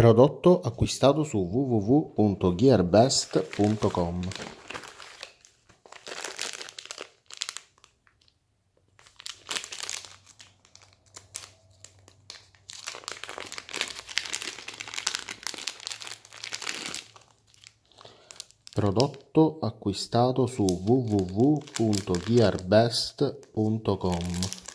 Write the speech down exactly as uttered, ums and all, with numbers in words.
Prodotto acquistato su w w w punto gearbest punto com. Prodotto acquistato su w w w punto gearbest punto com.